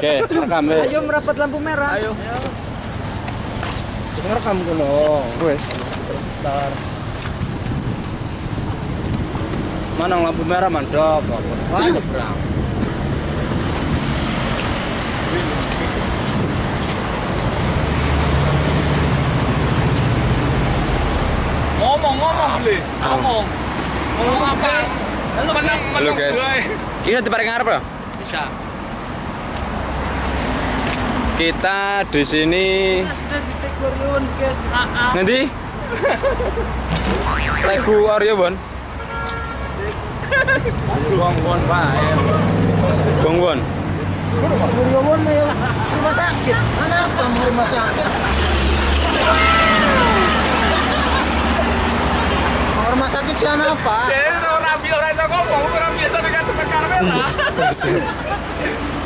Oke, rekam ya. Ayo merapat lampu merah. Ayo. Rekam dulu. Wes. Bentar. Manang lampu merah mandop. Wah, nyebrang. Ngomong boleh. Ngomong. Ngomong apa? Panas. Halo guys. Kita di parkir apa? Bisa. Kita di sini. Nanti. Lagu Arya Bon. Gonggon pak. Gonggon. Gonggon yang rumah sakit. Kenapa rumah sakit? Rumah sakit siapa apa? Saya rapi orang itu ngomong, orang biasa dengan teman Carmela.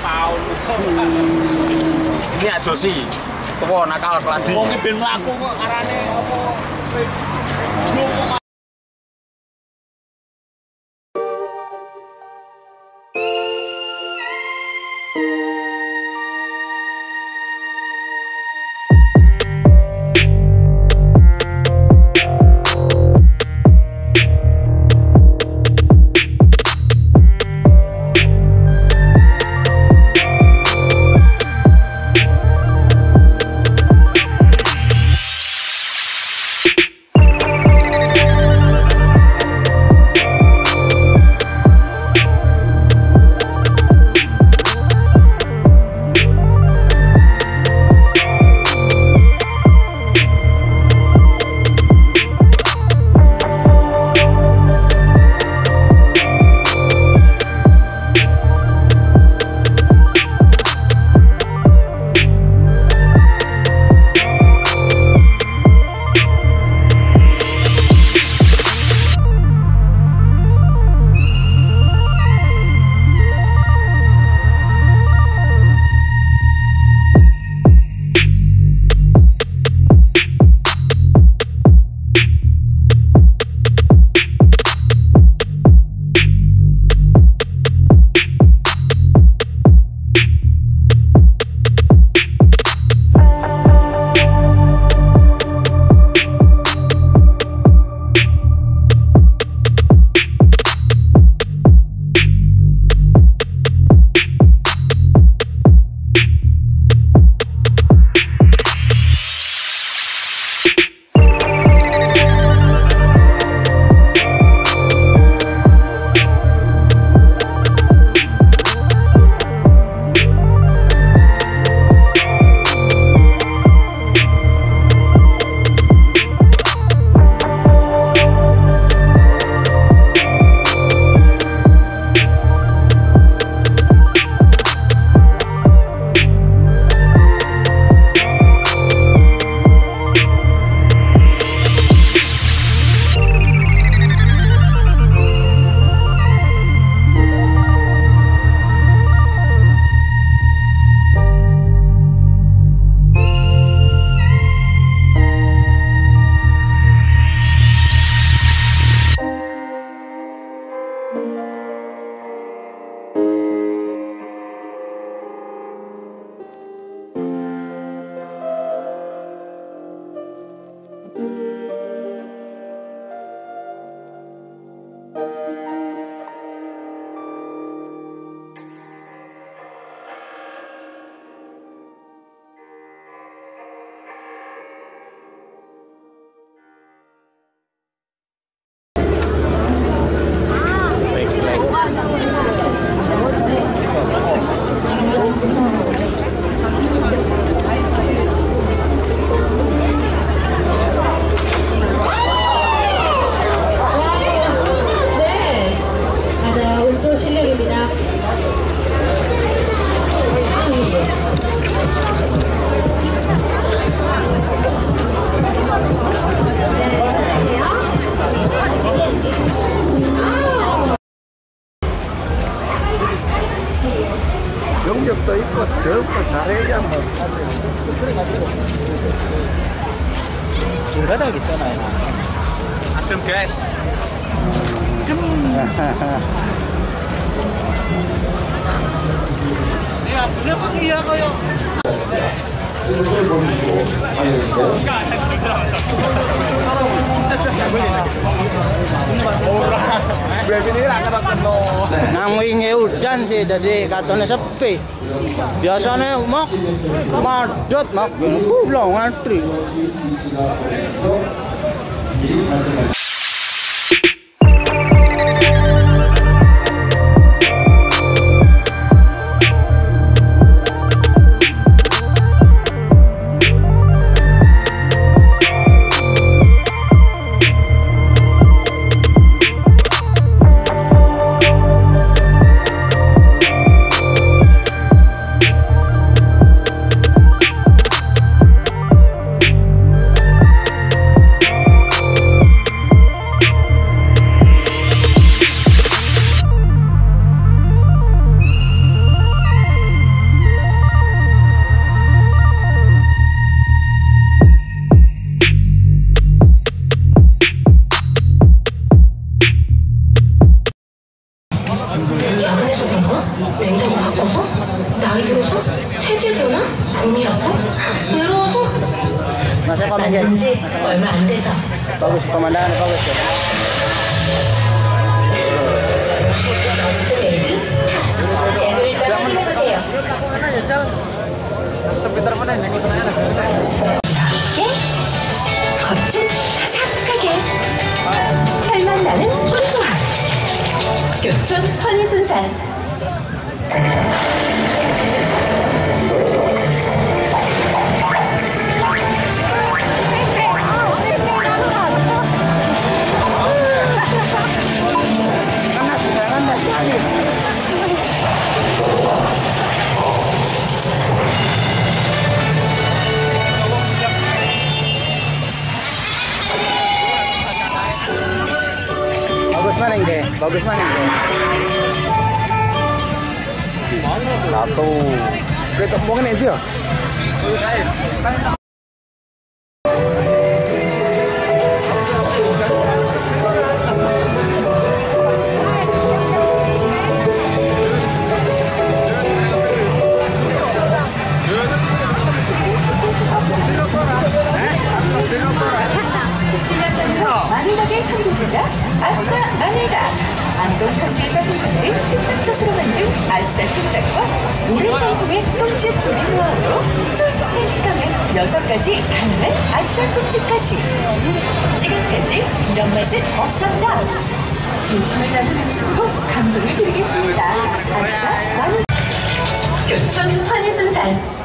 Paulus. Ini aja sih. Toko nakal peladi. Wong ben mlaku kok arane apa? 불가닥 있잖아요. 아톰 가스. 내가 무조건 이해하고요. Namanya hujan sih, jadi katanya sepi. Biasanya mak macet mak belum antri. 냉장고 바꿔서? 나이 들어서? 체질 변화? 봄이라서? 외로워서? 만난지 얼마 안 돼서 가고 싶어만 나는 가고 싶어 저스트레이드 탑스 제주를 따라 확인해보세요 이렇게 겉은 사삭하게 살맛 나는 꿀조합 교촌 허니순살 bagus mana ini? Bagus mana ini? Satu, kita buangin aja. 안동현지에서 생산된 찜닭소스로 만든 아싸 찜닭과 오랜 전통의 똥집 조림 노하우로 쫄깃한 식감에 6가지 다양한 아싸 꿀집까지 지금까지 이런 맛은 없었다 진심을 담은 음식으로 감동을 드리겠습니다 아싸 교촌 허니순살